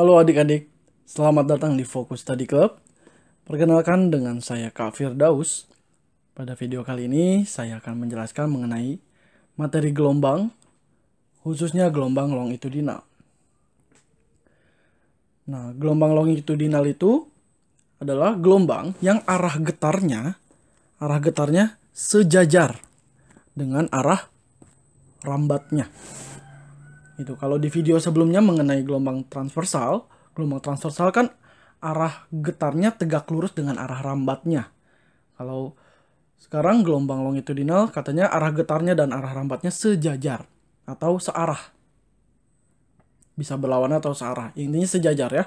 Halo adik-adik, selamat datang di Fokus Study Club. Perkenalkan dengan saya Kak Firdaus. Pada video kali ini saya akan menjelaskan mengenai materi gelombang, khususnya gelombang longitudinal. Nah, gelombang longitudinal itu adalah gelombang yang arah getarnya sejajar dengan arah rambatnya. Itu kalau di video sebelumnya mengenai gelombang transversal kan arah getarnya tegak lurus dengan arah rambatnya. Kalau sekarang gelombang longitudinal katanya arah getarnya dan arah rambatnya sejajar atau searah. Bisa berlawanan atau searah. Intinya sejajar ya.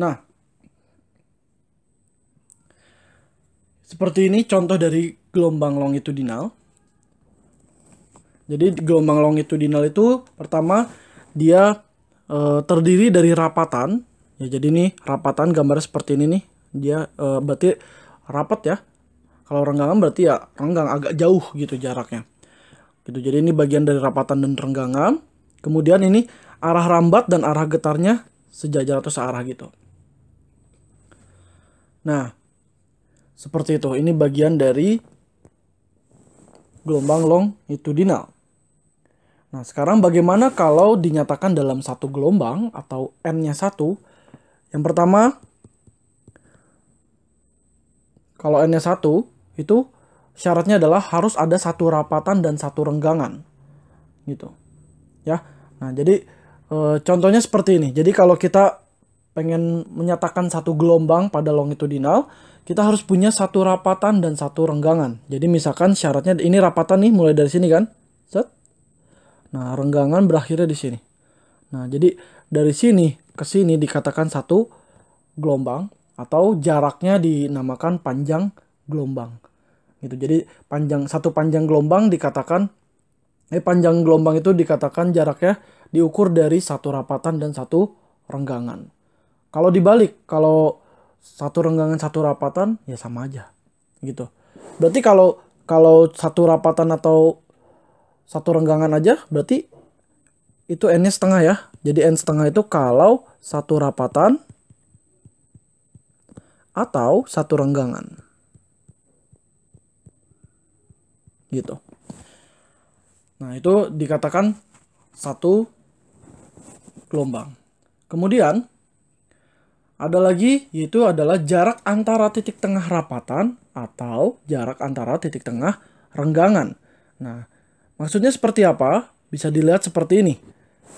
Nah, seperti ini contoh dari gelombang longitudinal. Jadi gelombang longitudinal itu pertama dia terdiri dari rapatan. Ya, jadi ini rapatan gambarnya seperti ini nih. Dia berarti rapat ya. Kalau renggangan berarti ya renggang agak jauh gitu jaraknya. Gitu. Jadi ini bagian dari rapatan dan renggangan. Kemudian ini arah rambat dan arah getarnya sejajar atau searah gitu. Nah, seperti itu. Ini bagian dari gelombang longitudinal. Nah, sekarang bagaimana kalau dinyatakan dalam satu gelombang atau N-nya satu? Yang pertama, kalau N-nya satu, itu syaratnya adalah harus ada satu rapatan dan satu renggangan. Gitu. Ya. Nah, jadi contohnya seperti ini. Jadi kalau kita pengen menyatakan satu gelombang pada longitudinal, kita harus punya satu rapatan dan satu renggangan. Jadi misalkan syaratnya ini rapatan nih mulai dari sini kan. Set. Nah, renggangan berakhirnya di sini. Nah, jadi dari sini ke sini dikatakan satu gelombang atau jaraknya dinamakan panjang gelombang. Gitu. Jadi panjang gelombang itu dikatakan jaraknya diukur dari satu rapatan dan satu renggangan. Kalau dibalik, kalau satu renggangan satu rapatan ya sama aja. Gitu. Berarti kalau satu rapatan atau satu renggangan aja, berarti itu N-nya setengah ya. Jadi N setengah itu kalau satu rapatan atau satu renggangan. Gitu. Nah, itu dikatakan satu gelombang. Kemudian ada lagi, yaitu adalah jarak antara titik tengah rapatan atau jarak antara titik tengah renggangan. Nah, maksudnya seperti apa? Bisa dilihat seperti ini.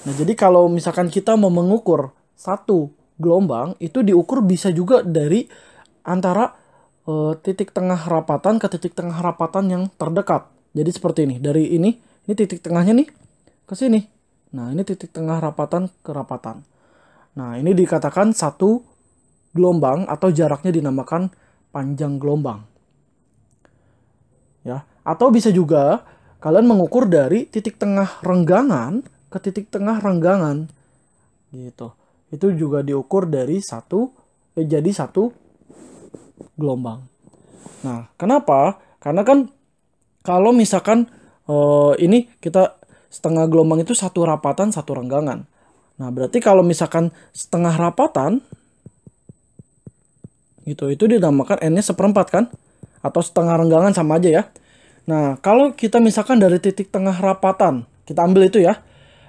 Nah, jadi kalau misalkan kita mau mengukur satu gelombang, itu diukur bisa juga dari antara titik tengah rapatan ke titik tengah rapatan yang terdekat. Jadi seperti ini, dari ini titik tengahnya nih, ke sini. Nah, ini titik tengah rapatan ke rapatan. Nah, ini dikatakan satu gelombang atau jaraknya dinamakan panjang gelombang. Ya, atau bisa juga kalian mengukur dari titik tengah renggangan ke titik tengah renggangan. Gitu. Itu juga diukur dari jadi satu gelombang. Nah, kenapa? Karena kan kalau misalkan ini kita setengah gelombang itu satu rapatan, satu renggangan. Nah, berarti kalau misalkan setengah rapatan gitu, itu dinamakan N-nya seperempat kan? Atau setengah renggangan sama aja ya. Nah, kalau kita misalkan dari titik tengah rapatan, kita ambil itu ya.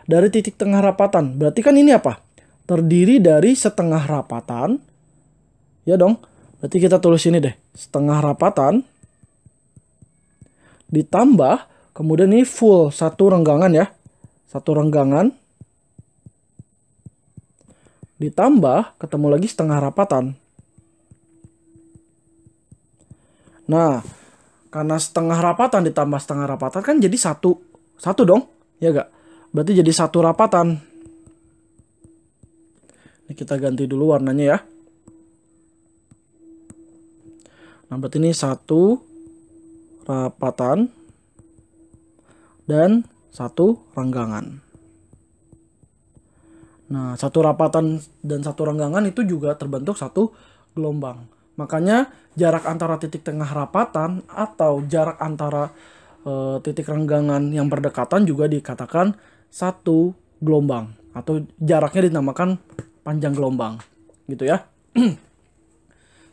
Dari titik tengah rapatan, berarti kan ini apa? Terdiri dari setengah rapatan. Ya dong, berarti kita tulis ini deh. Setengah rapatan ditambah, kemudian ini full satu renggangan ya. Satu renggangan ditambah, ketemu lagi setengah rapatan. Nah, karena setengah rapatan ditambah setengah rapatan kan jadi satu dong, ya gak? Berarti jadi satu rapatan. Ini kita ganti dulu warnanya ya. Nah, berarti ini satu rapatan dan satu renggangan. Nah, satu rapatan dan satu renggangan itu juga terbentuk satu gelombang. Makanya jarak antara titik tengah rapatan atau jarak antara titik renggangan yang berdekatan juga dikatakan satu gelombang atau jaraknya dinamakan panjang gelombang gitu ya.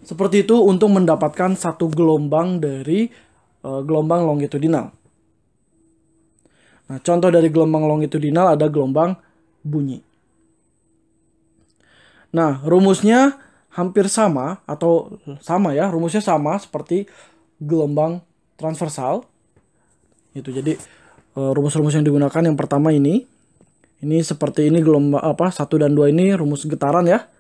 Seperti itu untuk mendapatkan satu gelombang dari gelombang longitudinal. Nah, contoh dari gelombang longitudinal ada gelombang bunyi. Nah, rumusnya hampir sama atau sama ya, rumusnya sama seperti gelombang transversal. Itu jadi rumus-rumus yang digunakan yang pertama ini seperti ini gelombang apa 1 dan 2 ini rumus getaran ya.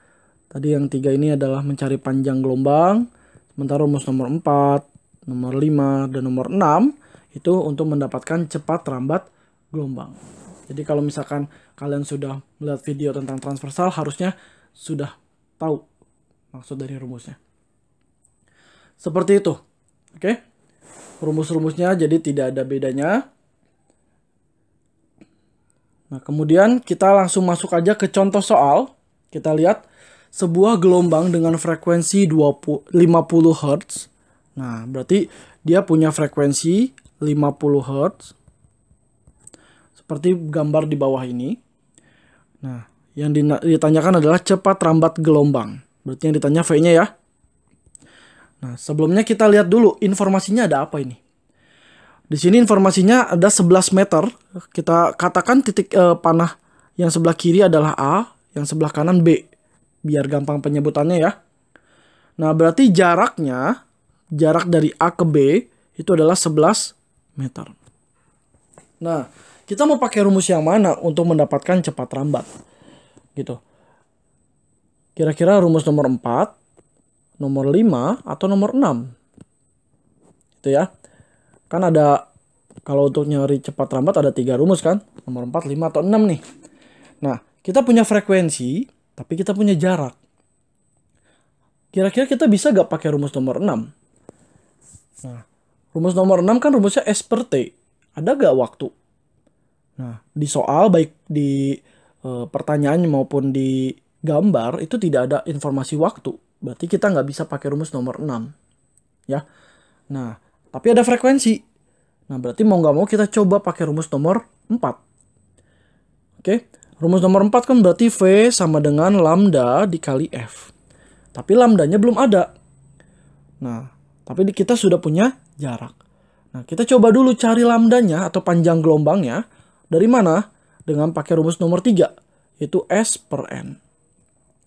Tadi yang 3 ini adalah mencari panjang gelombang, sementara rumus nomor 4, nomor 5 dan nomor 6 itu untuk mendapatkan cepat rambat gelombang. Jadi kalau misalkan kalian sudah melihat video tentang transversal harusnya sudah tahu maksud dari rumusnya. Seperti itu. Oke. Rumus-rumusnya jadi tidak ada bedanya. Nah, kemudian kita langsung masuk aja ke contoh soal. Kita lihat sebuah gelombang dengan frekuensi 50 Hz. Nah, berarti dia punya frekuensi 50 Hz. Seperti gambar di bawah ini. Nah, yang ditanyakan adalah cepat rambat gelombang. Berarti yang ditanya V-nya ya. Nah, sebelumnya kita lihat dulu informasinya ada apa ini. Di sini informasinya ada 11 meter. Kita katakan titik panah yang sebelah kiri adalah A, yang sebelah kanan B. Biar gampang penyebutannya ya. Nah, berarti jaraknya, jarak dari A ke B itu adalah 11 meter. Nah, kita mau pakai rumus yang mana untuk mendapatkan cepat rambat? Gitu. Kira-kira rumus nomor 4, nomor 5, atau nomor 6? Itu ya. Kan ada, kalau untuk nyari cepat rambat ada 3 rumus kan, nomor 4, 5, atau 6 nih. Nah, kita punya frekuensi, tapi kita punya jarak. Kira-kira kita bisa gak pakai rumus nomor 6? Nah, rumus nomor 6 kan rumusnya S per T. Ada gak waktu? Nah, di soal baik di pertanyaan maupun di gambar itu tidak ada informasi waktu. Berarti kita nggak bisa pakai rumus nomor 6. Ya, nah. Tapi ada frekuensi. Nah, berarti mau nggak mau kita coba pakai rumus nomor 4. Oke, rumus nomor 4 kan berarti V sama dengan lambda dikali F. Tapi lambdanya belum ada. Nah, tapi kita sudah punya jarak. Nah, kita coba dulu cari lambdanya atau panjang gelombangnya. Dari mana? Dengan pakai rumus nomor 3. Yaitu S per N.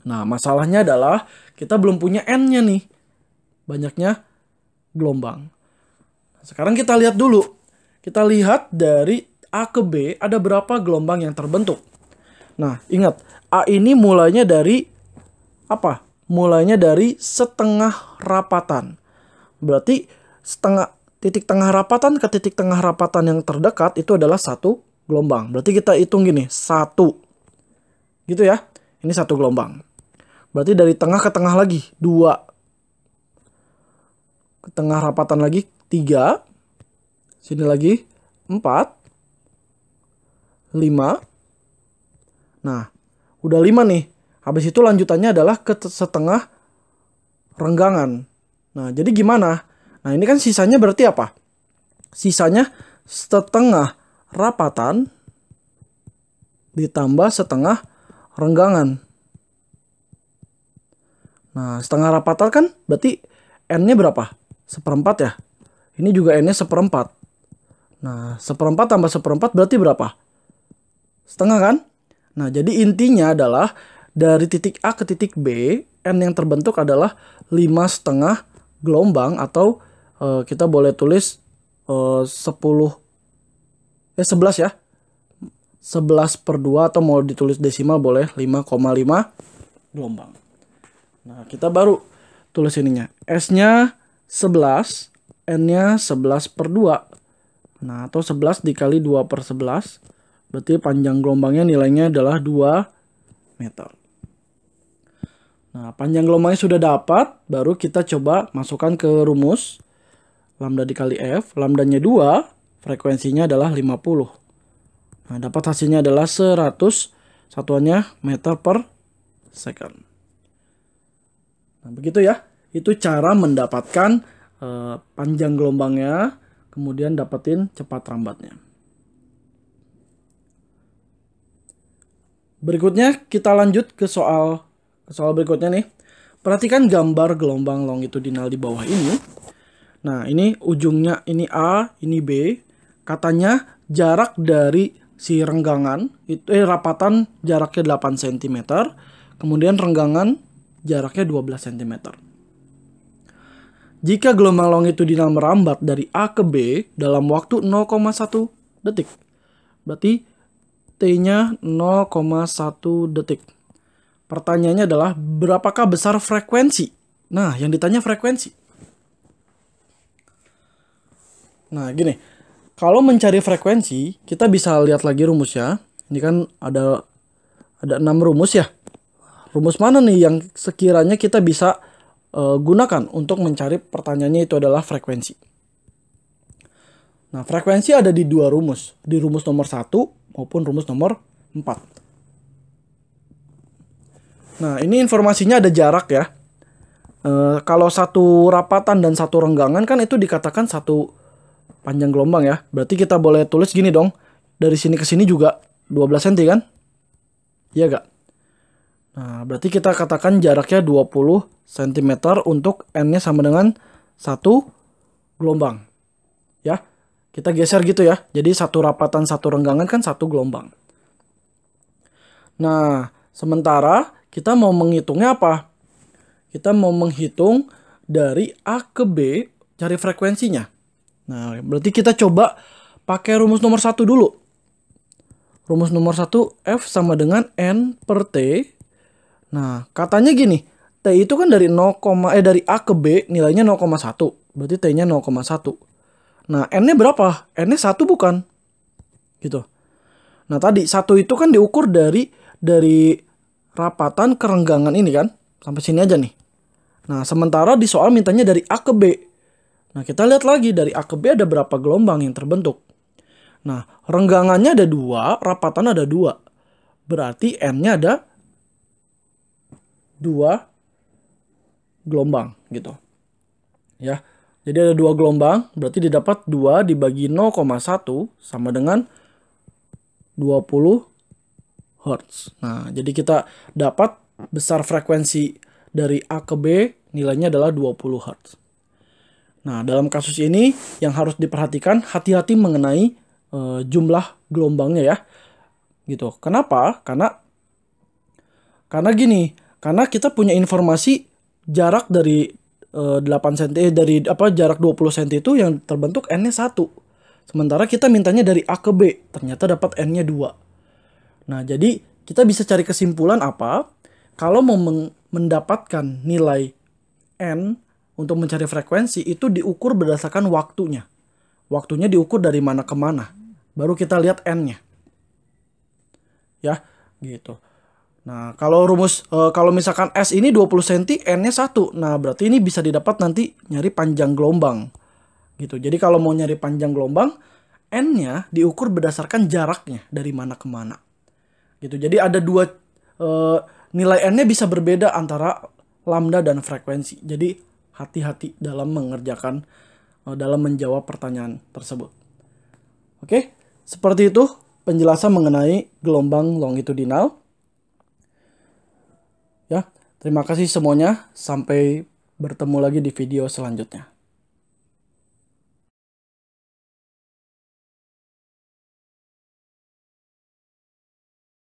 Nah, masalahnya adalah kita belum punya N-nya nih. Banyaknya gelombang. Sekarang kita lihat dulu. Kita lihat dari A ke B ada berapa gelombang yang terbentuk. Nah, ingat. A ini mulainya dari apa? Mulainya dari setengah rapatan. Berarti setengah titik tengah rapatan ke titik tengah rapatan yang terdekat itu adalah 1 gelombang. Berarti kita hitung gini. 1. Gitu ya. Ini 1 gelombang. Berarti dari tengah ke tengah lagi. 2. Ke tengah rapatan lagi. 3, sini lagi 4, 5, nah udah 5 nih, habis itu lanjutannya adalah ke setengah renggangan. Nah, jadi gimana? Nah, ini kan sisanya berarti apa? Sisanya setengah rapatan ditambah setengah renggangan. Nah, setengah rapatan kan berarti N-nya berapa? 1/4 ya? Ini juga N-nya 1/4. Nah, 1/4 tambah 1/4 berarti berapa? Setengah kan? Nah, jadi intinya adalah dari titik A ke titik B, N yang terbentuk adalah 5,5 gelombang atau kita boleh tulis 11 ya. 11/2 atau mau ditulis desimal boleh 5,5 gelombang. Nah, kita baru tulis ininya. S-nya 11. N-nya 11/2. Nah, atau 11 dikali 2/11. Berarti panjang gelombangnya nilainya adalah 2 meter. Nah, panjang gelombangnya sudah dapat. Baru kita coba masukkan ke rumus. Lambda dikali F. Lambdanya 2. Frekuensinya adalah 50. Nah, dapat hasilnya adalah 100. Satuannya meter per second. Nah, begitu ya. Itu cara mendapatkan panjang gelombangnya, kemudian dapetin cepat rambatnya. Berikutnya kita lanjut ke soal berikutnya nih. Perhatikan gambar gelombang longitudinal di bawah ini. Nah, ini ujungnya ini A, ini B. Katanya jarak dari si renggangan itu rapatan jaraknya 8 cm, kemudian renggangan jaraknya 12 cm. Jika gelombang longitudinal merambat dari A ke B dalam waktu 0,1 detik. Berarti T-nya 0,1 detik. Pertanyaannya adalah, berapakah besar frekuensi? Nah, yang ditanya frekuensi. Nah, gini. Kalau mencari frekuensi, kita bisa lihat lagi rumusnya. Ini kan ada 6 rumus ya. Rumus mana nih yang sekiranya kita bisa gunakan untuk mencari pertanyaannya itu adalah frekuensi. Nah, frekuensi ada di dua rumus. Di rumus nomor 1 maupun rumus nomor 4. Nah, ini informasinya ada jarak ya. Kalau satu rapatan dan satu renggangan kan itu dikatakan satu panjang gelombang ya. Berarti kita boleh tulis gini dong. Dari sini ke sini juga 12 cm kan? Iya gak? Nah, berarti kita katakan jaraknya 20 cm untuk N-nya sama dengan satu gelombang. Ya. Kita geser gitu ya. Jadi satu rapatan, satu renggangan kan satu gelombang. Nah, sementara kita mau menghitungnya apa? Kita mau menghitung dari A ke B cari frekuensinya. Nah, berarti kita coba pakai rumus nomor 1 dulu. Rumus nomor 1 F sama dengan N per T. Nah, katanya gini. T itu kan dari A ke B nilainya 0,1. Berarti T-nya 0,1. Nah, N-nya berapa? N-nya 1 bukan? Gitu. Nah, tadi 1 itu kan diukur dari rapatan ke renggangan ini kan? Sampai sini aja nih. Nah, sementara di soal mintanya dari A ke B. Nah, kita lihat lagi dari A ke B ada berapa gelombang yang terbentuk. Nah, renggangannya ada 2, rapatan ada 2. Berarti N-nya ada 2 gelombang gitu. Ya. Jadi ada 2 gelombang, berarti didapat 2 dibagi 0,1 sama dengan 20 Hz. Nah, jadi kita dapat besar frekuensi dari A ke B nilainya adalah 20 Hz. Nah, dalam kasus ini yang harus diperhatikan hati-hati mengenai jumlah gelombangnya ya. Gitu. Kenapa? Karena gini, karena kita punya informasi jarak dari jarak 20 cm itu yang terbentuk N-nya 1. Sementara kita mintanya dari A ke B, ternyata dapat N-nya 2. Nah, jadi kita bisa cari kesimpulan apa? Kalau mau mendapatkan nilai N untuk mencari frekuensi itu diukur berdasarkan waktunya. Waktunya diukur dari mana ke mana. Baru kita lihat N-nya. Ya, gitu. Nah, kalau misalkan S ini 20 cm, N-nya 1. Nah, berarti ini bisa didapat nanti nyari panjang gelombang. Gitu. Jadi kalau mau nyari panjang gelombang, N-nya diukur berdasarkan jaraknya dari mana ke mana. Gitu. Jadi ada dua nilai N-nya bisa berbeda antara lambda dan frekuensi. Jadi hati-hati dalam dalam menjawab pertanyaan tersebut. Oke, seperti itu penjelasan mengenai gelombang longitudinal. Ya, terima kasih semuanya. Sampai bertemu lagi di video selanjutnya.